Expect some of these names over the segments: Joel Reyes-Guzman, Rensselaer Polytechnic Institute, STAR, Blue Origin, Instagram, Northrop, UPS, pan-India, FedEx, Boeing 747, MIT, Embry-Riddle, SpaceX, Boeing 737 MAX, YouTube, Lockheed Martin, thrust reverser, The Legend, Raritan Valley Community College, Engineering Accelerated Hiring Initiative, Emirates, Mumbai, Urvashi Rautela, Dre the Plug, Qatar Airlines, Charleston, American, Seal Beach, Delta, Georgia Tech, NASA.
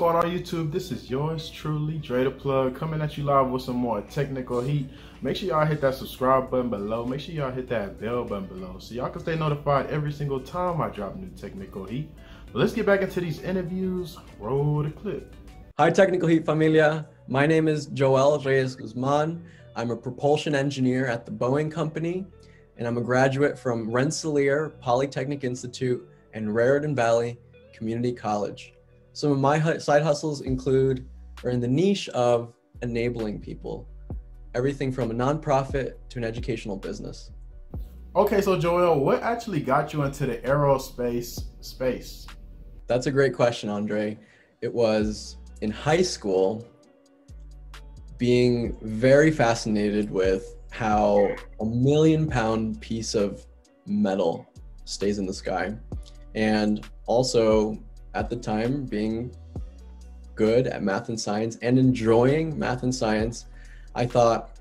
going on YouTube? This is yours truly, Dre the Plug, coming at you live with some more technical heat. Make sure y'all hit that subscribe button below. Make sure y'all hit that bell button below so y'all can stay notified every single time I drop new technical heat. But let's get back into these interviews. Roll the clip. Hi, Technical Heat familia. My name is Joel Reyes-Guzman. I'm a propulsion engineer at the Boeing Company, and I'm a graduate from Rensselaer Polytechnic Institute and Raritan Valley Community College. Some of my side hustles include, or in the niche of, enabling people. Everything from a nonprofit to an educational business. Okay, so Joel, what actually got you into the aerospace space? That's a great question, Andre. It was in high school, being very fascinated with how a 1,000,000-pound piece of metal stays in the sky. And also, at the time, being good at math and science and enjoying math and science, I thought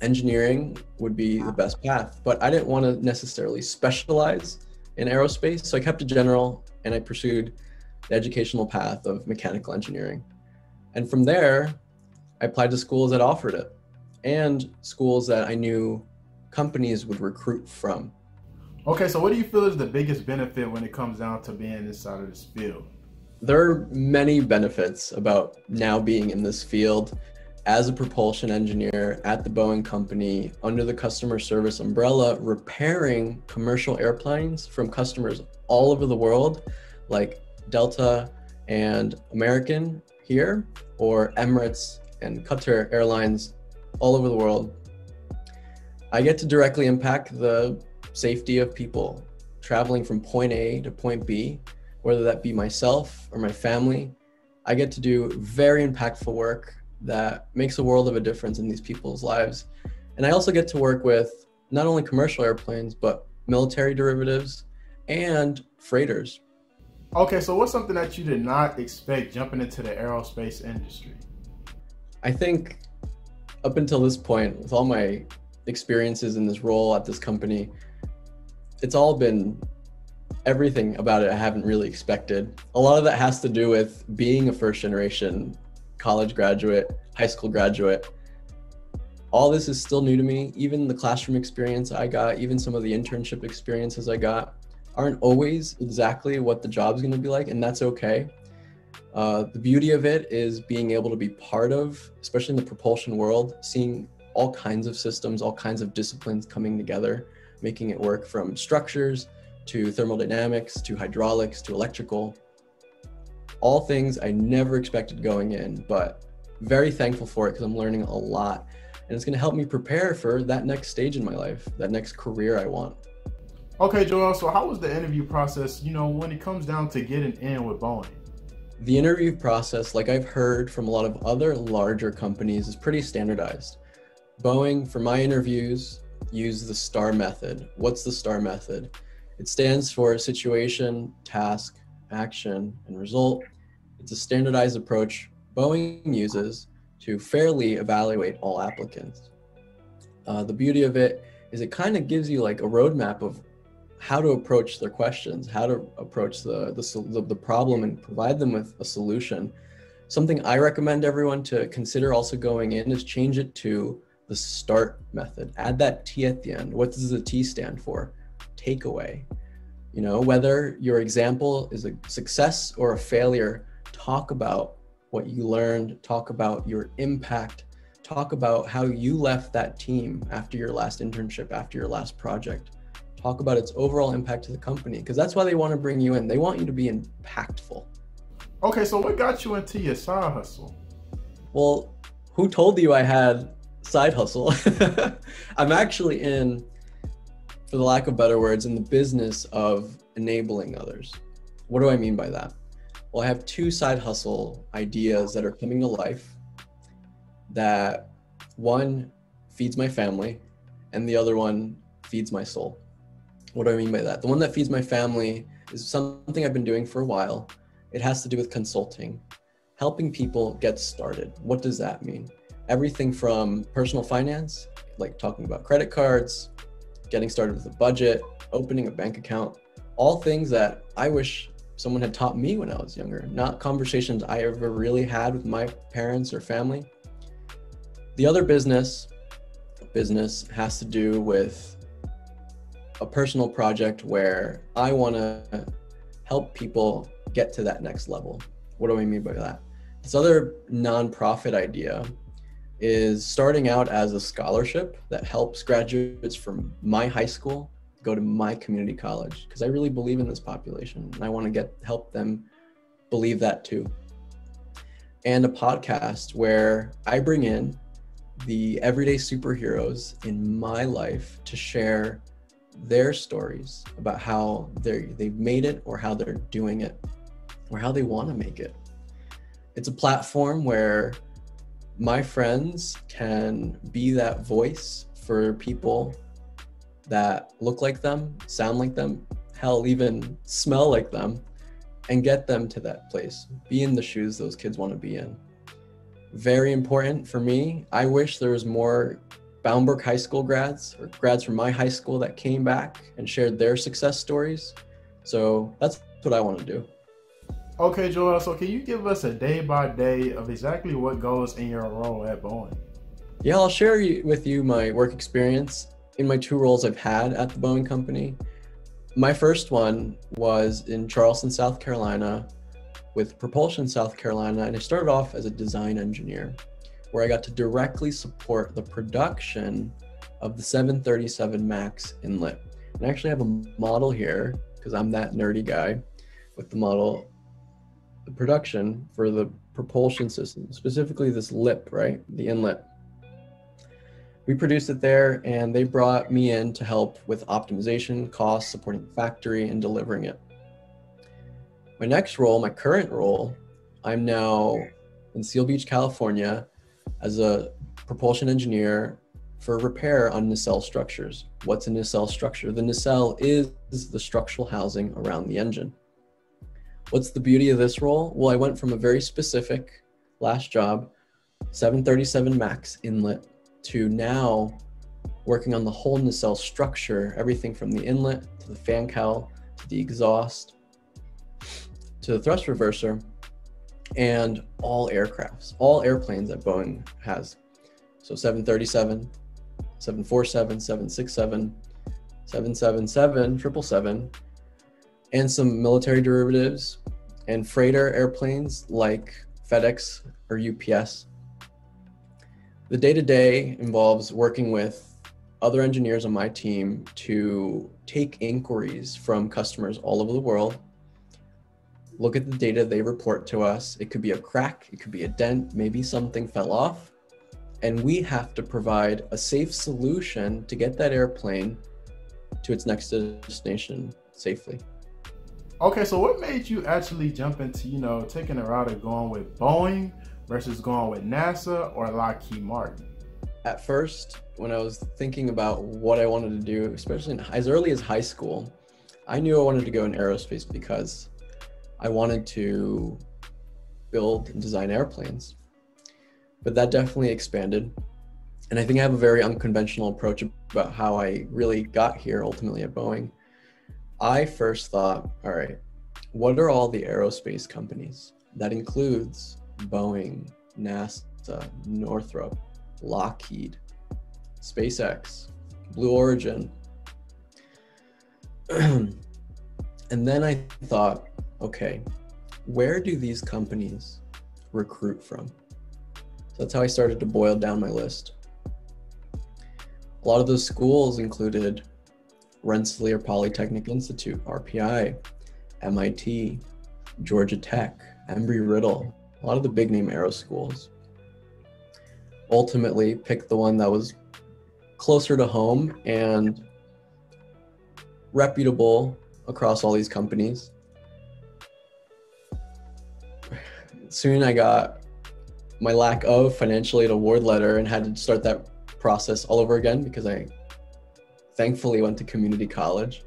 engineering would be the best path, but I didn't want to necessarily specialize in aerospace. So I kept it general and I pursued the educational path of mechanical engineering. And from there, I applied to schools that offered it and schools that I knew companies would recruit from. Okay, so what do you feel is the biggest benefit when it comes down to being inside of this field? There are many benefits about now being in this field as a propulsion engineer at the Boeing Company under the customer service umbrella, repairing commercial airplanes from customers all over the world, like Delta and American here, or Emirates and Qatar Airlines all over the world. I get to directly impact the safety of people traveling from point A to point B, whether that be myself or my family. I get to do very impactful work that makes a world of a difference in these people's lives. And I also get to work with not only commercial airplanes, but military derivatives and freighters. Okay, so what's something that you did not expect jumping into the aerospace industry? I think up until this point, with all my experiences in this role at this company, it's all been everything about it I haven't really expected. A lot of that has to do with being a first generation college graduate, high school graduate. All this is still new to me. Even the classroom experience I got, even some of the internship experiences I got aren't always exactly what the job's going to be like, and that's okay. The beauty of it is being able to be part of, especially in the propulsion world, seeing all kinds of systems, all kinds of disciplines coming together, making it work, from structures to thermodynamics to hydraulics to electrical. All things I never expected going in, but very thankful for it because I'm learning a lot, and it's going to help me prepare for that next stage in my life, that next career I want. Okay, Joel, so how was the interview process, you know, when it comes down to getting in with Boeing? The interview process, like I've heard from a lot of other larger companies, is pretty standardized. Boeing, for my interviews, use the STAR method. What's the STAR method? It stands for situation, task, action, and result. It's a standardized approach Boeing uses to fairly evaluate all applicants. The beauty of it is it kind of gives you like a roadmap of how to approach their questions, how to approach the problem and provide them with a solution. Something I recommend everyone to consider also going in is change it to the START method. Add that T at the end. What does the T stand for? Takeaway. You know, whether your example is a success or a failure, talk about what you learned, talk about your impact, talk about how you left that team after your last internship, after your last project. Talk about its overall impact to the company, because that's why they want to bring you in. They want you to be impactful. Okay, so what got you into your side hustle? Well, who told you I had side hustle? I'm actually in, for the lack of better words, in the business of enabling others. What do I mean by that? Well, I have two side hustle ideas that are coming to life, that one feeds my family and the other one feeds my soul. What do I mean by that? The one that feeds my family is something I've been doing for a while. It has to do with consulting, helping people get started. What does that mean? Everything from personal finance, like talking about credit cards, getting started with a budget, opening a bank account, all things that I wish someone had taught me when I was younger, not conversations I ever really had with my parents or family. The other business has to do with a personal project where I want to help people get to that next level. What do I mean by that? This other nonprofit idea is starting out as a scholarship that helps graduates from my high school go to my community college, because I really believe in this population and I want to help them believe that too. And a podcast where I bring in the everyday superheroes in my life to share their stories about how they've made it, or how they're doing it, or how they want to make it. It's a platform where my friends can be that voice for people that look like them, sound like them, hell, even smell like them, and get them to that place, be in the shoes those kids want to be in. Very important for me. I wish there was more Boundbrook High School grads, or grads from my high school, that came back and shared their success stories. So that's what I want to do. Okay, Joel, so can you give us a day by day of exactly what goes in your role at Boeing? Yeah, I'll share with you my work experience in my two roles I've had at the Boeing Company. My first one was in Charleston, South Carolina, with Propulsion South Carolina, and I started off as a design engineer, where I got to directly support the production of the 737 MAX inlet. And I actually have a model here, because I'm that nerdy guy, with the model, the production for the propulsion system, specifically this lip, right? The inlet. We produced it there, and they brought me in to help with optimization, costs, supporting the factory, and delivering it. My next role, my current role, I'm now in Seal Beach, California, as a propulsion engineer for repair on nacelle structures. What's a nacelle structure? The nacelle is the structural housing around the engine. What's the beauty of this role? Well, I went from a very specific last job, 737 MAX inlet, to now working on the whole nacelle structure, everything from the inlet to the fan cowl, to the exhaust, to the thrust reverser, and all aircrafts, all airplanes that Boeing has. So 737, 747, 767, 777, 777, and some military derivatives, and freighter airplanes like FedEx or UPS. The day-to-day involves working with other engineers on my team to take inquiries from customers all over the world, look at the data they report to us. It could be a crack, it could be a dent, maybe something fell off, and we have to provide a safe solution to get that airplane to its next destination safely. Okay, so what made you actually jump into, you know, taking a route of going with Boeing versus going with NASA or Lockheed Martin? At first, when I was thinking about what I wanted to do, especially as early as high school, I knew I wanted to go in aerospace because I wanted to build and design airplanes. But that definitely expanded. And I think I have a very unconventional approach about how I really got here ultimately at Boeing. I first thought, all right, what are all the aerospace companies? That includes Boeing, NASA, Northrop, Lockheed, SpaceX, Blue Origin. And then I thought, okay, where do these companies recruit from? So that's how I started to boil down my list. A lot of those schools included Rensselaer Polytechnic Institute, RPI, MIT, Georgia Tech, Embry-Riddle, a lot of the big name aero schools. Ultimately, picked the one that was closer to home and reputable across all these companies. Soon I got my lack of financial aid award letter and had to start that process all over again, because I thankfully went to community college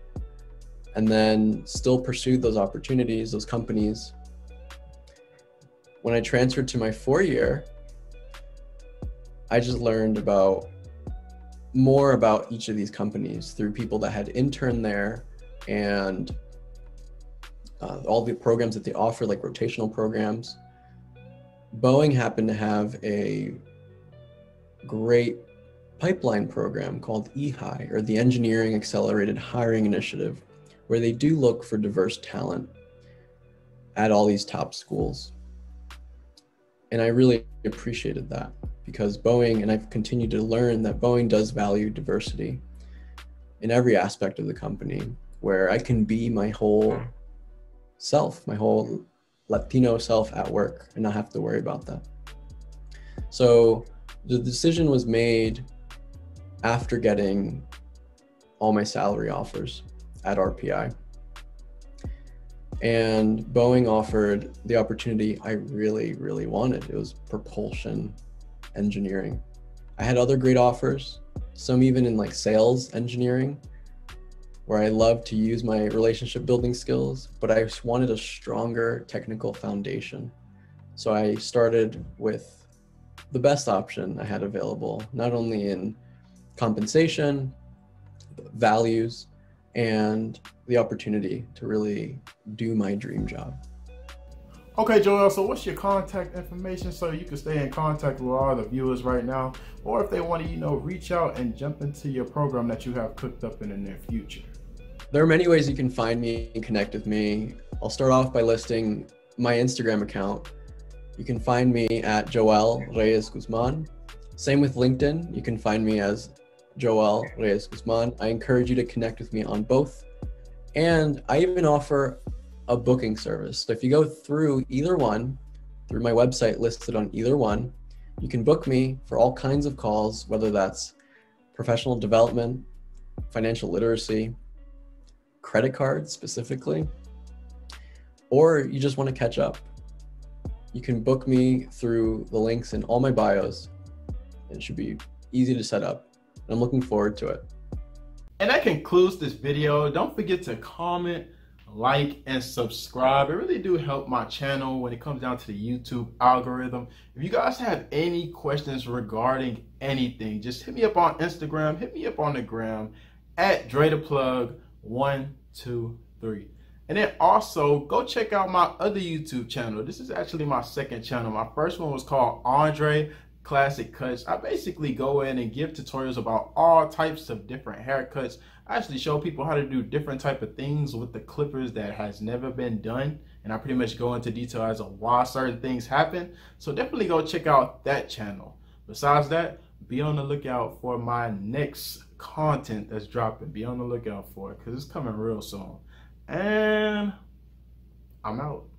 and then still pursued those opportunities, those companies. When I transferred to my 4-year, I just learned more about each of these companies through people that had interned there and all the programs that they offer, like rotational programs. Boeing happened to have a great pipeline program called EHI, or the Engineering Accelerated Hiring Initiative, where they do look for diverse talent at all these top schools. And I really appreciated that, because Boeing, and I've continued to learn that Boeing does value diversity in every aspect of the company, where I can be my whole self, my whole Latino self at work and not have to worry about that. So the decision was made after getting all my salary offers at RPI. And Boeing offered the opportunity I really, really wanted. It was propulsion engineering. I had other great offers, some even in like sales engineering, where I love to use my relationship building skills, but I just wanted a stronger technical foundation. So I started with the best option I had available, not only in compensation, values, and the opportunity to really do my dream job. Okay, Joel, so what's your contact information so you can stay in contact with all the viewers right now, or if they want to, you know, reach out and jump into your program that you have cooked up in the near future? There are many ways you can find me and connect with me. I'll start off by listing my Instagram account. You can find me at Joel Reyes-Guzman. Same with LinkedIn. You can find me as Joel Reyes-Guzman. I encourage you to connect with me on both. And I even offer a booking service. So if you go through either one, through my website listed on either one, you can book me for all kinds of calls, whether that's professional development, financial literacy, credit cards specifically, or you just want to catch up. You can book me through the links in all my bios. It should be easy to set up. I'm looking forward to it. And that concludes this video. Don't forget to comment, like, and subscribe. It really do help my channel when it comes down to the YouTube algorithm. If you guys have any questions regarding anything, just hit me up on Instagram, hit me up on the gram, at Dre the Plug 123. And then also, go check out my other YouTube channel. This is actually my second channel. My first one was called Andre Classic Cuts. I basically go in and give tutorials about all types of different haircuts. I actually show people how to do different type of things with the clippers that has never been done. And I pretty much go into detail as to why certain things happen. So definitely go check out that channel. Besides that, be on the lookout for my next content that's dropping. Be on the lookout for it, because it's coming real soon. And I'm out.